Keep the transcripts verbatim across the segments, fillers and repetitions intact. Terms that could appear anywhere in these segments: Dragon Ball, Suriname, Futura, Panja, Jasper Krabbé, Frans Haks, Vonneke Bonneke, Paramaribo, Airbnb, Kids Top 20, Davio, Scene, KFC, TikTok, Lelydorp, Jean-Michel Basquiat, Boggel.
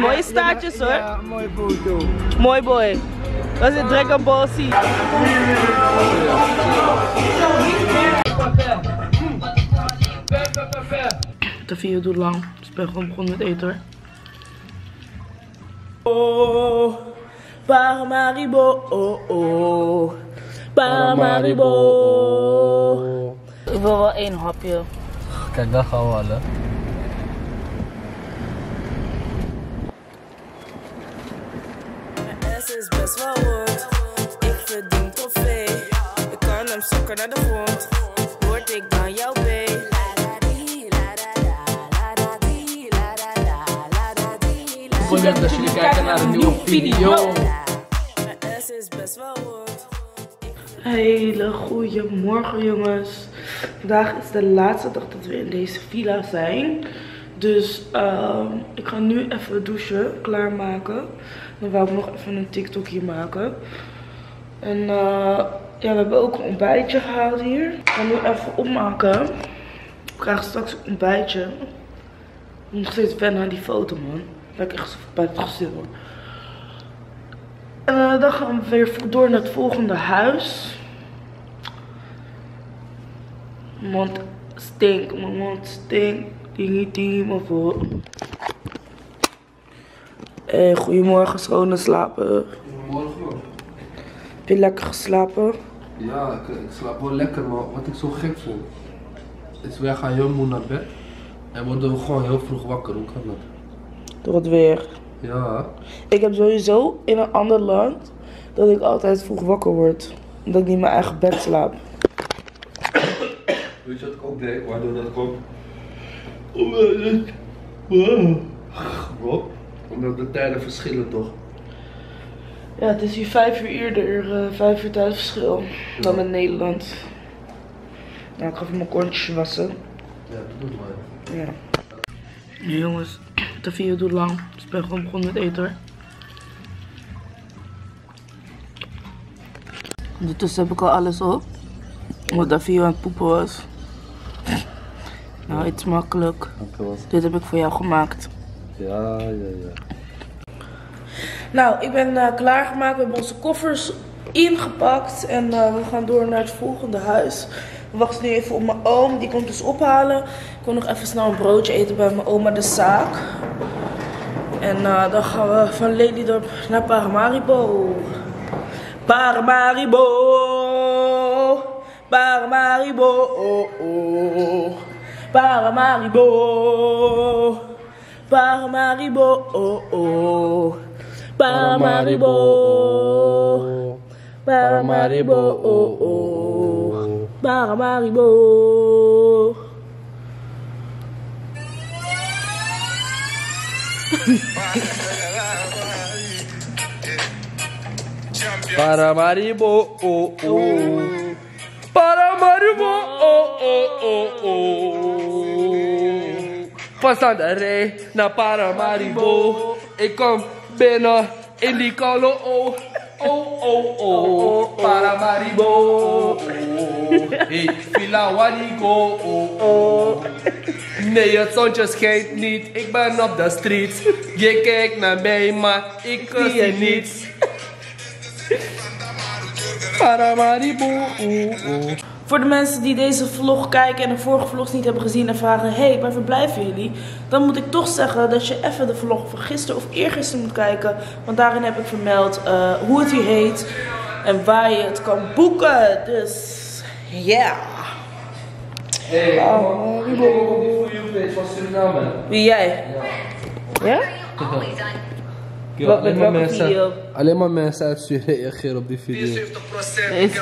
Mooie staartjes hoor. Ja, mooie foto. Mooi boy. Dat is het Dragon Ball C. De video doet lang, dus ik ben gewoon begonnen met eten hoor. Oh, Paramaribo, oh oh. Paramaribo. Ik wil wel één hapje. Kijk, dat gaan we al hè. Is best wel rond. Ik verdien trofee. Ik kan hem zakken naar de grond. Word ik dan jouw bee? Bedankt dat jullie kijken naar een nieuwe video. Hele goede morgen jongens. Vandaag is de laatste dag dat we in deze villa zijn. Dus uh, ik ga nu even douchen, klaarmaken. Dan wil ik nog even een TikTokje maken. En uh, ja, we hebben ook een ontbijtje gehaald hier. Ik ga nu even opmaken. Ik krijg straks een ontbijtje. Ik moet nog steeds wennen aan die foto man. Ik ben echt zo bij het gezin hoor. En uh, dan gaan we weer door naar het volgende huis. Mijn mond stinkt, mijn mond stinkt. Dingie, dingie, maar voor. Hey, goedemorgen, schone slapen. Goedemorgen. Heb je lekker geslapen? Ja, ik, ik slaap wel lekker, maar wat ik zo gek vond, is wij gaan heel moe naar bed en worden we gewoon heel vroeg wakker. Hoe kan dat? Door het weer. Ja. Ik heb sowieso in een ander land dat ik altijd vroeg wakker word. Omdat ik niet in mijn eigen bed slaap. Weet je wat ik ook deed, waardoor dat komt? Omdat het... Wow. Omdat de tijden verschillen toch? Ja, het is hier vijf uur eerder, uh, vijf uur tijdverschil ja. Dan in Nederland. Nou, ik ga even mijn kontjes wassen. Ja, dat doet maar. Ja. Nee, jongens, de video doet lang, dus ik ben gewoon begonnen met eten hoor. Ondertussen heb ik al alles op, omdat de video aan het poepen was. Nou, iets makkelijk. Dit heb ik voor jou gemaakt. Ja, ja, ja. Nou, ik ben uh, klaargemaakt. We hebben onze koffers ingepakt. En uh, we gaan door naar het volgende huis. We wachten nu even op mijn oom. Die komt dus ophalen. Ik wil nog even snel een broodje eten bij mijn oma de zaak. En uh, dan gaan we van Lelydorp naar Paramaribo. Paramaribo. Paramaribo. Oh, oh. Paramaribo, Paramaribo, oh oh. Paramaribo, Paramaribo, oh oh. Paramaribo. Paramaribo, oh oh. Paramaribo, oh oh oh oh. Pas aan de rij naar Paramaribo. Ik kom binnen in die kolo. Oh, oh, oh, oh. Paramaribo. Oh, oh. Hey, villa wanigo. Oh, oh. Nee, het zonnetje schijnt niet. Ik ben op de street. Je kijkt naar mij, maar ik zie niets. Paramaribo. Oh, oh. Voor de mensen die deze vlog kijken en de vorige vlogs niet hebben gezien en vragen, hé, hey, waar verblijven jullie? Dan moet ik toch zeggen dat je even de vlog van gisteren of eergisteren moet kijken. Want daarin heb ik vermeld uh, hoe het hier heet en waar je het kan boeken. Dus, ja. Yeah. Hé, wow. Ik heb ook op die voor jou page van Suriname. Wie jij? Ja? ja? Yo, Wat alleen, maar mensen, alleen maar mensen uit Suriname reageren op die video. vierenzeventig procent.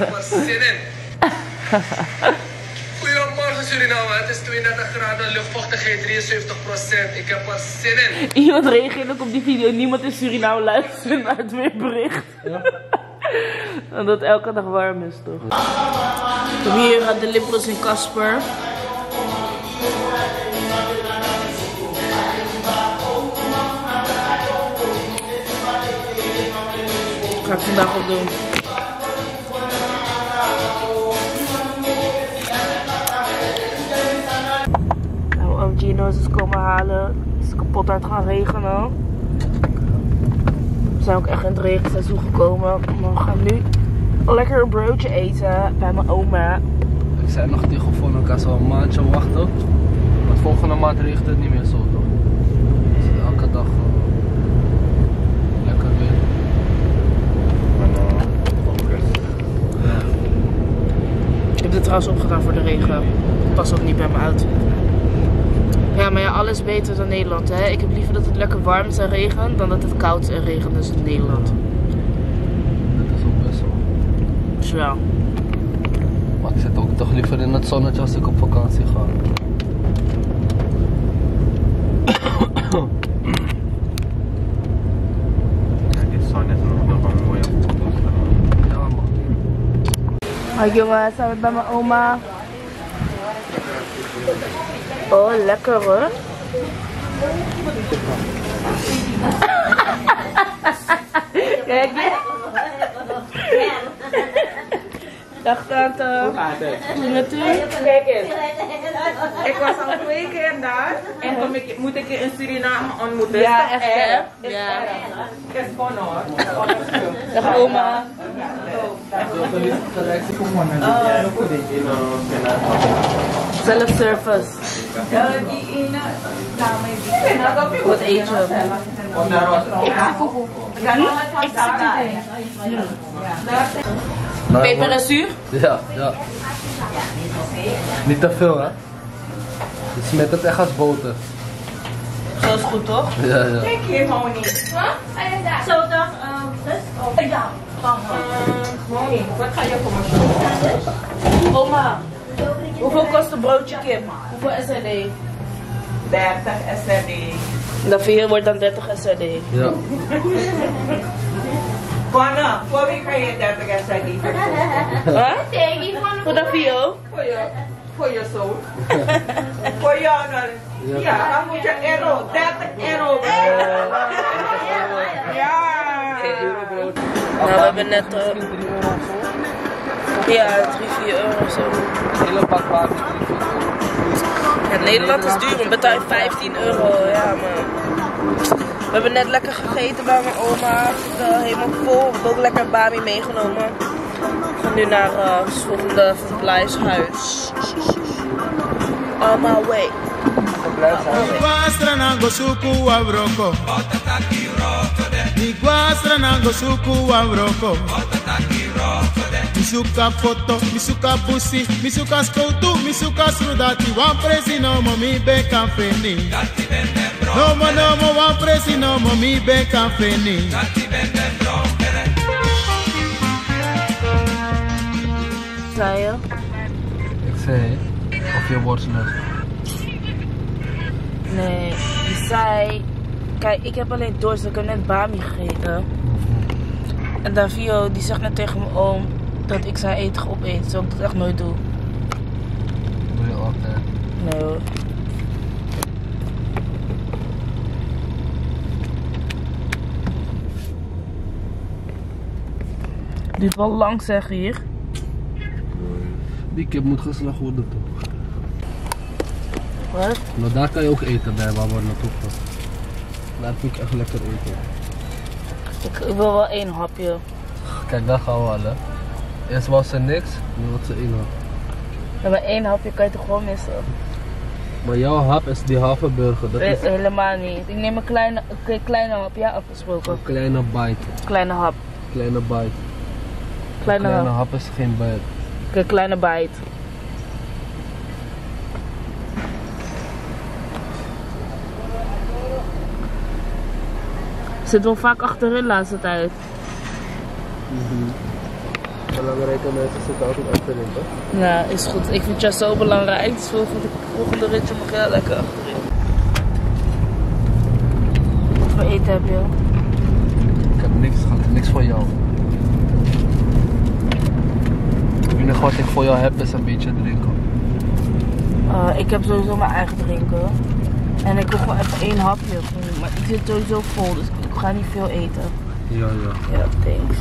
Goedemorgen Suriname, het is tweeëndertig graden, luchtvochtigheid drieënzeventig procent, ik heb er zin in. Iemand reageert ook op die video, niemand in Suriname luistert naar het weerbericht. Ja. Omdat het elke dag warm is toch. Ja. Hier gaat de Lippels in Casper. Dat ga ik vandaag ook doen. Gino's is komen halen, het is kapot uit gaan regenen. We zijn ook echt in het regenseizoen gekomen. We gaan nu lekker een broodje eten bij mijn oma. Ik zei nog tegen voor elkaar zo een maandje wachten. Want volgende maand regent het niet meer zo toch. Dus elke dag uh, lekker weer. En uh, focus. Ja. Ik heb dit trouwens opgedaan voor de regen. Pas ook niet bij mijn outfit. Ja, maar ja, alles is beter dan Nederland, hè. Ik heb liever dat het lekker warm is en regent dan dat het koud is en regent, dus in Nederland. Dat is ook best wel. Dus ja. Maar ik zit ook toch liever in het zonnetje als ik op vakantie ga. Ja, dit zonnetje is nog wel mooi op de boot. Ja, man. Hoi jongens, zijn we bij mijn oma. Oh, lekker hoor. Kijk je? Dag tante. Hoe gaat het? Met u? Kijk eens. Ik was al twee keer daar. En toen ik, moet ik je in Suriname ontmoeten. Ja, echt hè? Ja. Het is gewoon hoor. Dag oma. Self-service. Wat eet je? Peper en zuur? Ja, ja. Niet te veel hè? Het smeert het echt als boter. Zo is goed toch? Ja, ja. Kijk hier gewoon niet. Zo dag, ja. Gewoon niet. Wat ga je voor? Oma. Hoeveel kost een broodje kip? Hoeveel S R D? dertig S R D. Dat vier wordt dan dertig S R D. Ja. Kwana, voor wie kan je dertig S R D? Wat? Voor dat vier? Voor je, voor je zoon. Voor jou dan. Ja, dan moet je euro, dertig euro. Ja. Nou, we hebben net. Ja, drie, vier euro of zo. Hele bak water. Ja, Nederland is duur, want betaal je vijftien euro. Ja, maar. We hebben net lekker gegeten bij mijn oma. Het is helemaal vol. We hebben ook lekker Bami meegenomen. We gaan nu naar uh, het volgende verblijfshuis. On my way. Misuka foto, misuka busi, misuka skoutu, misuka srudati. Wan presi no mo mi be kanfeni. No mo no mo wan presi no mo mi be kanfeni. Zei je? Ik zei, of je wordt lucht. Nee, je zei... Kijk, ik heb alleen dorst, ik heb net Bami gegeten. En Davio die zegt net tegen mijn oom dat ik zijn eten ga opeten, zodat ik dat echt nooit doe. Doe je altijd? Nee hoor. Die is wel lang zeg hier. Die kip moet geslacht worden toch? Wat? Nou daar kan je ook eten bij waar we naartoe gaan. Daar vind ik echt lekker eten. Ik, ik wil wel één hapje. Kijk, daar gaan we al hè. Eerst was ze niks, nu wordt ze één hap. Ja, maar één hapje kan je toch gewoon missen? Maar jouw hap is die halve burger. Dat nee, is... Helemaal niet. Ik neem een kleine, een kleine hap, ja afgesproken. Een kleine bite. Kleine hap. Kleine bite. Kleine, kleine hap. Hap is geen bite. Een kleine bite. Ik zit wel vaak achterin de laatste tijd. Mm-hmm. Belangrijke mensen zitten altijd achterin, toch? Ja, is goed. Ik vind jou zo belangrijk. Dus voor de volgende ritje mag jij lekker achterin. Wat voor eten heb je? Ik heb niks gehad, niks voor jou. Het enige wat ik voor jou heb is een beetje drinken. Uh, ik heb sowieso mijn eigen drinken. En ik wil gewoon even één hapje. Maar ik zit sowieso vol, dus ik ga niet veel eten. Ja, ja. Ja, thanks.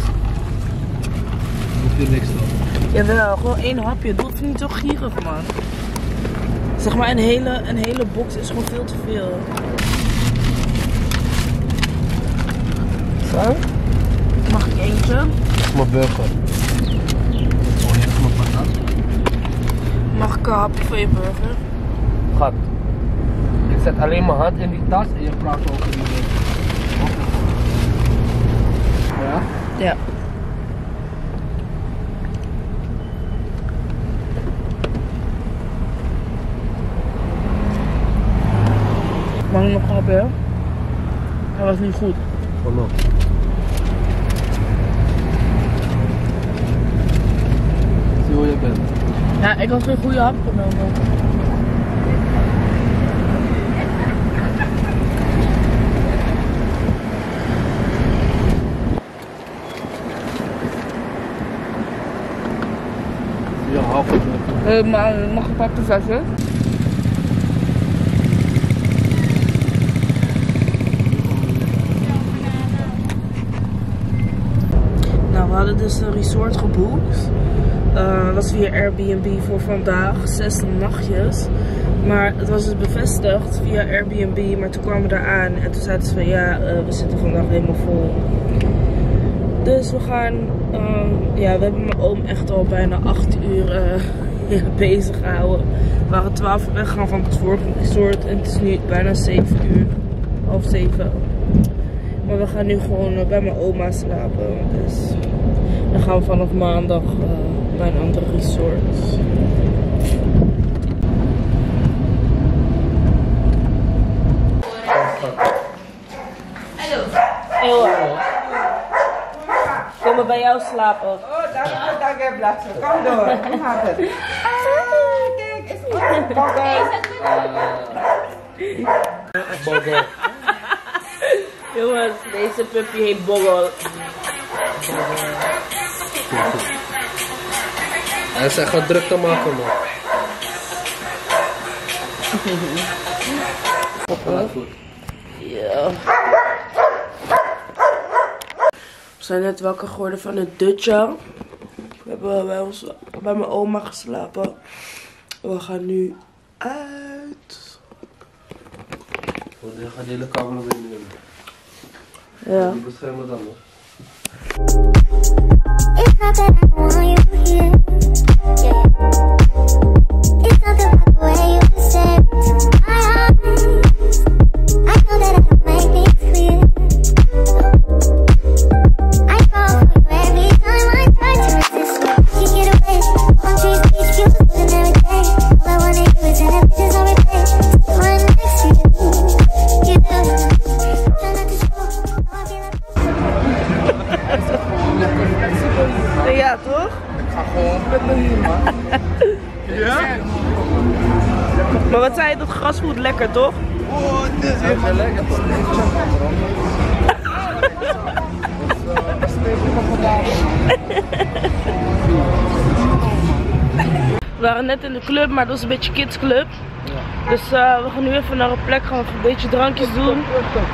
Doe je niks dan? Jawel, gewoon één hapje. Doe het niet zo gierig, man. Zeg maar, een hele, een hele box is gewoon veel te veel. Zo, Huh? Mag ik eten? Mijn burger. Oh, je hebt mijn patat. Mag ik een hapje van je burger? Gat. Ik zet alleen mijn hand in die tas en je praat over die burger. Ja? Ja. Mag ik nog een hapje? Dat was niet goed. Oh no. Zie hoe je bent. Ja, ik had geen goede hap genomen. Je hap genomen. Uh, maar mag ik pakken zes, hè? We hadden dus een resort geboekt. Uh, was via Airbnb voor vandaag, zes nachtjes. Maar het was dus bevestigd via Airbnb, maar toen kwamen we daar aan en toen zeiden ze van ja, uh, we zitten vandaag helemaal vol. Dus we gaan, um, ja, we hebben mijn oom echt al bijna acht uur uh, ja, bezig gehouden. We waren twaalf uur weggegaan van het vorige resort en het is nu bijna zeven uur, half zeven. Maar we gaan nu gewoon uh, bij mijn oma slapen. Dus. Dan gaan we vanaf maandag uh, bij een ander resort. Hallo. Hallo. Kom maar bij jou slapen. Oh, dank je, dank je, Blatsen. Kom door. Hoe gaat het? Ah, kijk, is het goed? Boggel. Uh, Jongens, deze puppy heet Boggel. Hij zegt gaat druk te maken, man. Ja. We zijn net wakker geworden van het dutje. We hebben bij, ons, bij mijn oma geslapen. We gaan nu uit. We gaan de hele kamer weer nemen. Ja. Die beschermen dan nog. It's not that I don't want you here. Yeah. It's not that I don't want you said to my heart. I know that I don't make it clear. I fall for you every time I try to resist. You get away. I'm trees, beach, you and everything. All I wanna do is have bitches on replay. The one next to you. You know. Try not to show. I'll be right back. Ja, toch? Ik ga gewoon met mijn nieuw, man. Ja? Maar wat zei je, dat gras voelt lekker, toch? Oh, dit is helemaal lekker. Het is een beetje We waren net in de club, maar dat was een beetje kidsclub. Dus uh, we gaan nu even naar een plek, gaan we een beetje drankjes doen.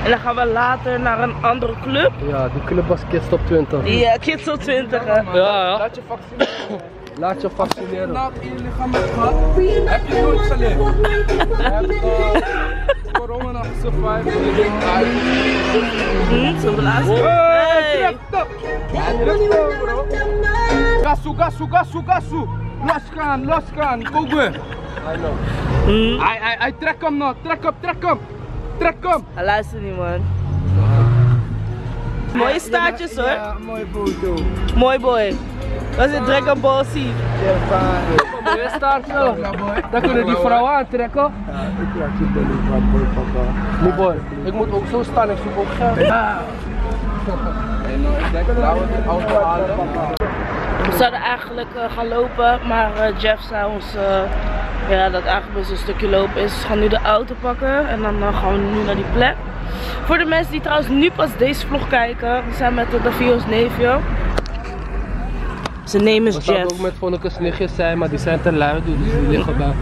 En dan gaan we later naar een andere club. Ja, die club was Kids Top twintig. Ja, yeah, Kids Top twintig. Hè. Ja, ja. Laat je vaccineren. Laat je vaccineren. Laat je lichaam met gehad. Heb je nooit geleerd. Je hebt corona nog survived. Je denkt uit. Niet zo'n blaasje. Hey! Gasu, gasu, gasu, gasu. Losgaan, losgaan. Go go. I know. Mm. I, I, I trek hem nog, trek hem, trek hem, trek hem. Hij luistert niet, man. Ja. Mooie staartjes, ja, hoor. Ja, mooi foto. Mooi boy. Dat is een Dragon Ball C. Mooie staartjes. Dan kunnen die vrouwen aantrekken. Ja, ik trek je billen van boy, papa. Mooi boy, ik moet ook zo staan, ik zoek ook geld. Ja. Ik denk dat we de auto halen, papa. We zouden eigenlijk uh, gaan lopen, maar uh, Jeff zei ons... Uh, Ja, dat eigenlijk best een stukje lopen is. Dus we gaan nu de auto pakken en dan gaan we nu naar die plek. Voor de mensen die trouwens nu pas deze vlog kijken, we zijn met de Davio's neefje. Zijn naam is Jeff. We zouden ook met Vonnekes nichtjes zijn, maar die zijn te lui, dus die liggen bij,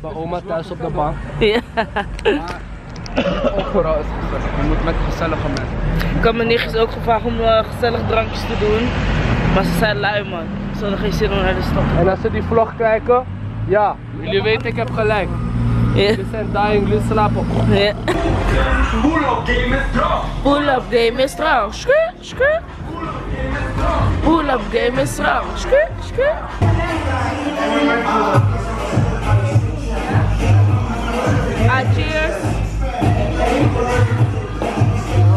bij oma thuis op de bank. Ja. Maar overal is het gezellig, je moet met gezellige mensen. Ik had mijn nichtjes ook gevraagd om uh, gezellig drankjes te doen, maar ze zijn lui, man. Ze hadden geen zin om naar de stad te gaan. En als ze die vlog kijken, ja, jullie weten ik heb gelijk. Yeah. We zijn dying, we slapen. Yeah. Pull-up game is strong. Pull-up game is strong. Schuur, schuur. Pull-up game is strong. Schuur, schuur. Ah, cheers.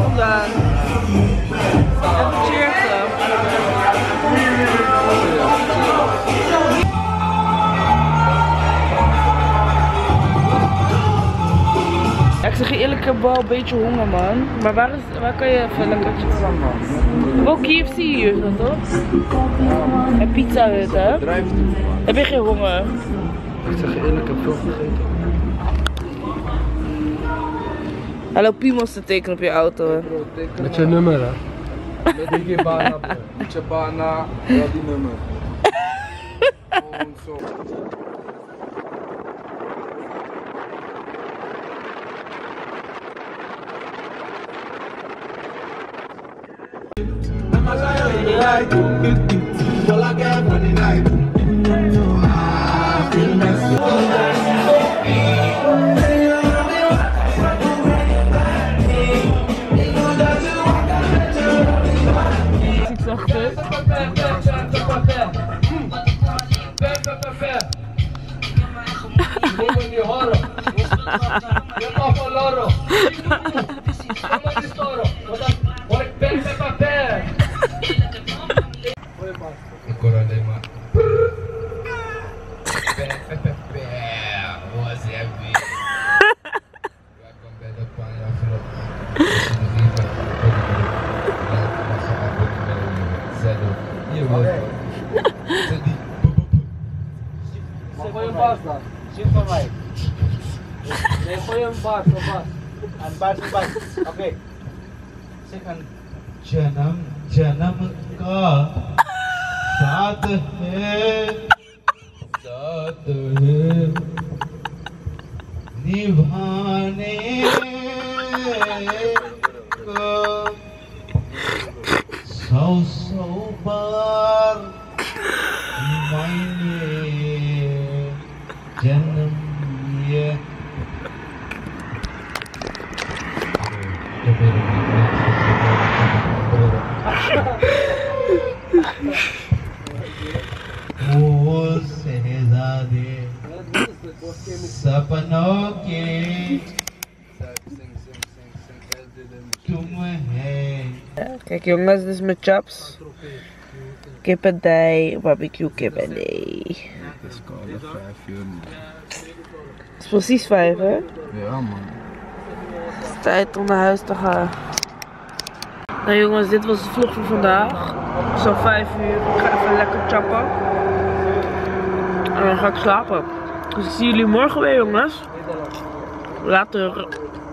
Kom dan. Even cheers. Ik zeg je eerlijk, ik heb wel een beetje honger, man. Maar waar, is, waar kan je even lekkertje van, man? Ook K F C hier, toch? En pizza, weet je, hè? Heb je geen honger? Ik zeg je eerlijk, ik heb veel gegeten. Hallo, Pimos te tekenen op je auto. Met je nummer, hè? Met je bana, met je bana, ja, die nummer. Zo. I don't get you, but I got money like I feel messy. Ik hoor alleen maar. Wat is er weer? Welkom bij de Panja Vlog. Hier wordt het. Zet die. Gooi een baas dan. Zit van mij. Nee, gooi een baas, een baas. Een baas, een baas. Oké. Zeg een. Janam, Janam ka. Saat hai, saat hai, nibhane ko sau sau baar maine janam liya. सपनों के तुम हैं. Kijk jongens, dit is mijn chaps. Kippendij, barbecue kippendij. Het is koud, vijf uur. Het is precies vijf, hè? Ja, man. Het is tijd om naar huis te gaan. Nou jongens, dit was de vlog voor vandaag. Zo'n vijf uur. Ik ga even lekker chappen. En dan ga ik slapen. Dus ik zie jullie morgen weer, jongens. Later.